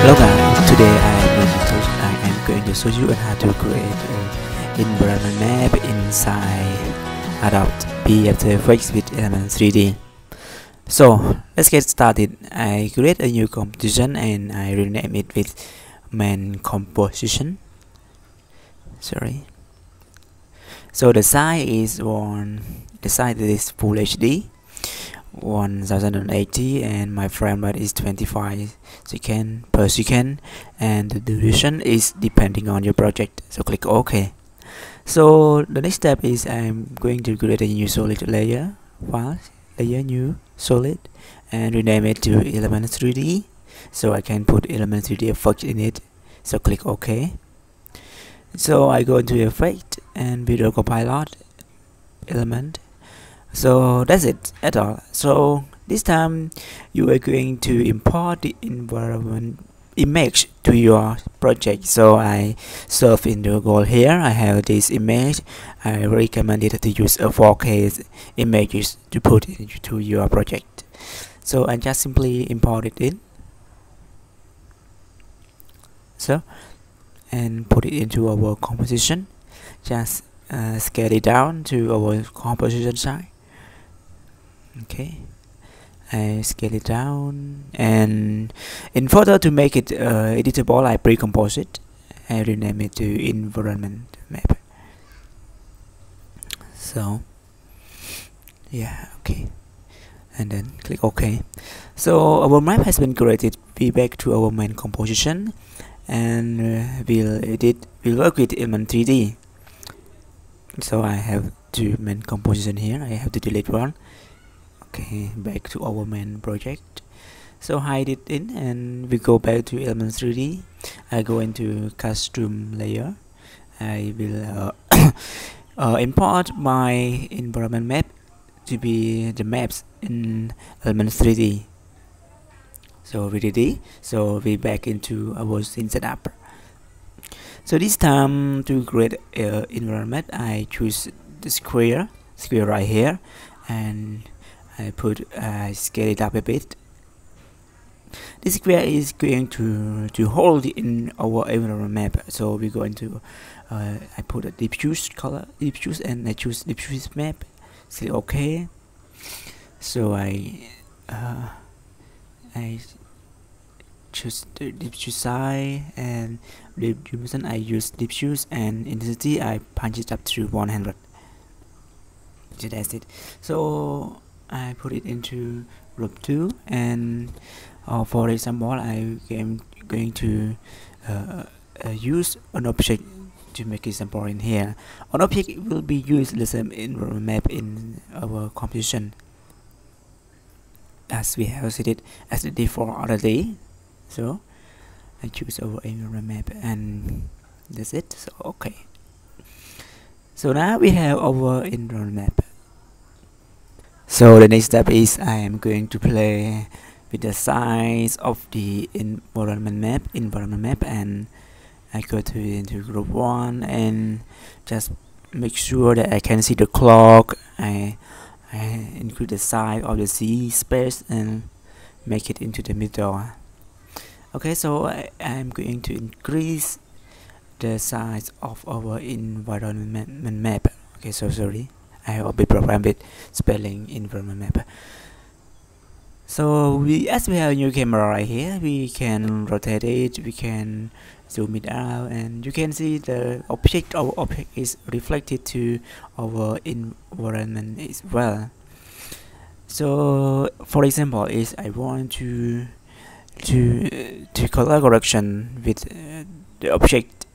Hello guys, today I am going to show you how to create an environment map inside Adobe After Effects with Element 3D. So let's get started. I create a new composition and I rename it with main composition. So the size is Full HD 1080 and my frame rate is 25 frames per second, and the duration is depending on your project, so click OK. So the next step is I'm going to create a new solid layer, file layer new solid, and rename it to Element 3D so I can put Element 3D effect in it, so click OK. So I go into effect and Video Copilot element. So that's it at all. So this time you are going to import the environment image to your project. So I surf in the goal here. I have this image. I recommend it to use a 4K images to put into your project. So I just simply import it in. So and put it into our composition. Just scale it down to our composition size. Okay, I scale it down, and in further to make it editable, I pre-compose it. I rename it to environment map. So yeah, okay, and then click OK. So our map has been created. We back to our main composition, and we'll work with Element 3D. So I have two main composition here. I have to delete one. Okay, back to our main project. So hide it in, and we go back to Element 3D. I go into custom layer. I will import my environment map to be the maps in Element 3D. So we back into our scene setup. So this time to create environment, I choose the square right here, and I put scale it up a bit. This square is going to hold in our environment map. So we go into I put a diffuse color, diffuse, and I choose diffuse map. Say OK. So I choose the diffuse size and dimension. I use diffuse, and intensity I punch it up to 100. So that's it. So I put it into group 2, and for example, I am going to use an object to make it simple in here. An object will be used the same in map in our composition as we have set it as the default already. So I choose our environment map, and that's it. So okay, so now we have our environment map. So the next step is I am going to play with the size of the environment map, and I go to into group 1 and just make sure that I can see the clock. I include the size of the C space and make it into the middle. Okay, so I'm going to increase the size of our environment map. Okay, so sorry, I have a bit problem with spelling environment map. So as we have a new camera right here, we can rotate it, we can zoom it out, and you can see the object. Our object is reflected to our environment as well. So for example, if I want to color correction with the object,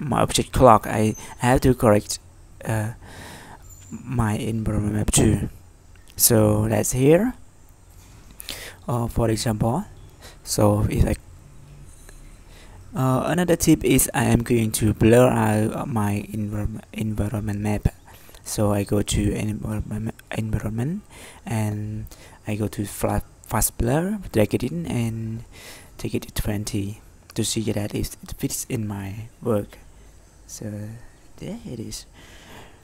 my object clock, I have to correct my environment map too. So that's here. For example, so if I another tip is I am going to blur out my environment map. So I go to environment and I go to fast blur, drag it in and take it to 20 to see that it fits in my work. So there it is.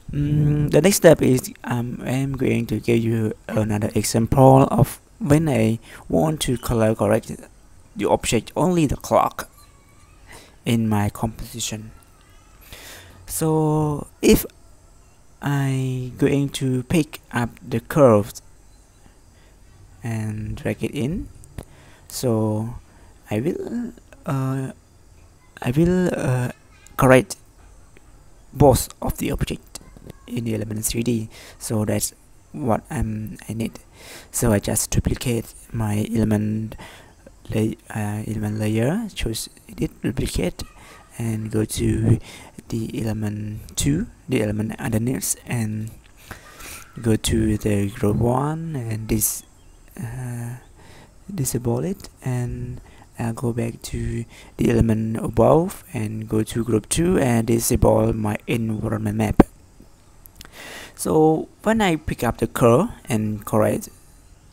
The next step is I'm going to give you another example of when I want to color correct the object, only the clock in my composition. So if I'm going to pick up the curves and drag it in, so I will correct both of the object in the Element 3D. So that's what I need. So I just duplicate my element layer, choose edit, duplicate, and go to the element underneath, and go to the group 1 and disable it, and I'll go back to the element above and go to group 2 and disable my environment map. So when I pick up the curve and correct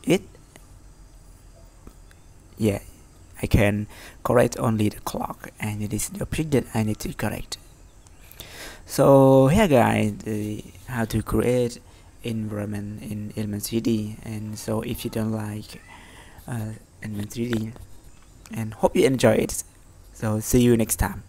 it, yeah, I can correct only the clock, and it is the object that I need to correct. So here guys, how to create environment in Element 3D. And so if you don't like Element 3D, and hope you enjoy it, so see you next time.